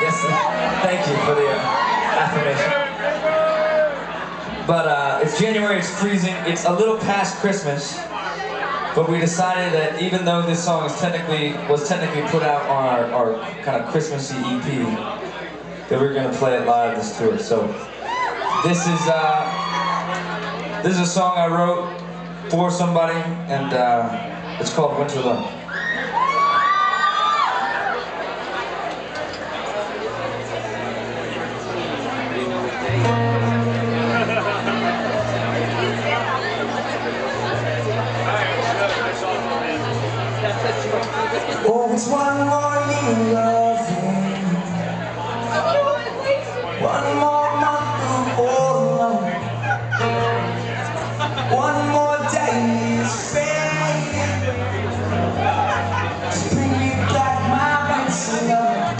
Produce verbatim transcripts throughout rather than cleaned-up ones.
Yes, thank you for the uh, affirmation. But uh, it's January, it's freezing, it's a little past Christmas, but we decided that even though this song is technically was technically put out on our, our kind of Christmassy E P, that we we're gonna play it live this tour. So this is uh, this is a song I wrote for somebody, and uh, it's called Winter Love. Oh, it's one more year loving, one more month of love, one more day you spend to bring me back my winter love.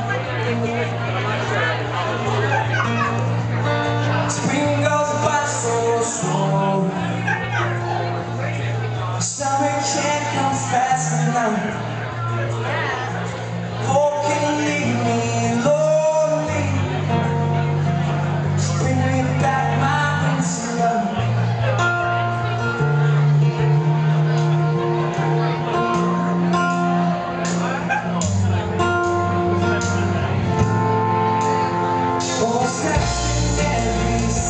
Spring goes by so slow, summer can't come fast enough. Fall can leave me lonely, bring me back my winter love. Oh, sex in every sea,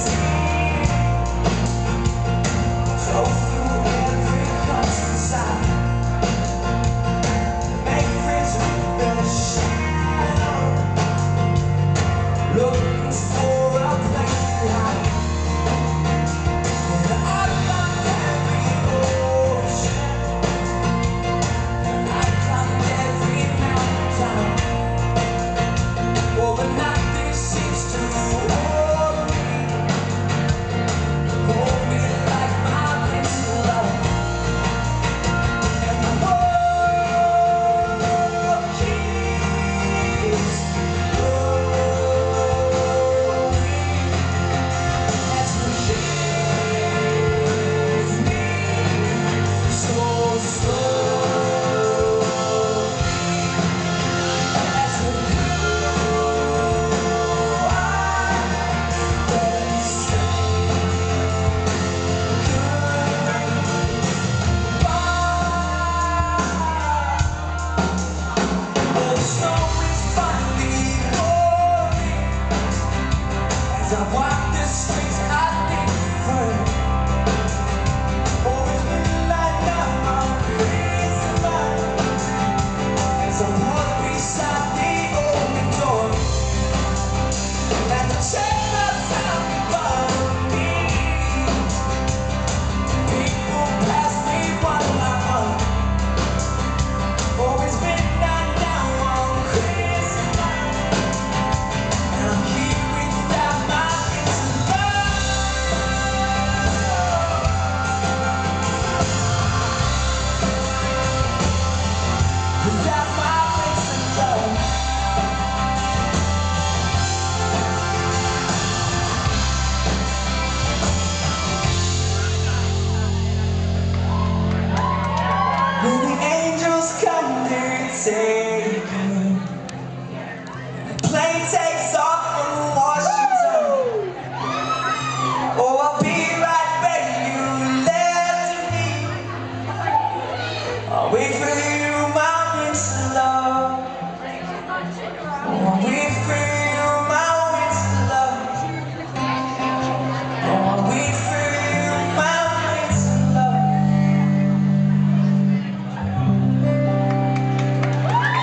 so through every countryside. I walk the streets, I think first. Always been lighting up my prison light, as I walk beside the open door, and the chambers out above me. People pass me one by one. Always been lighting down on prison light, and I'm here without my Plane takes off.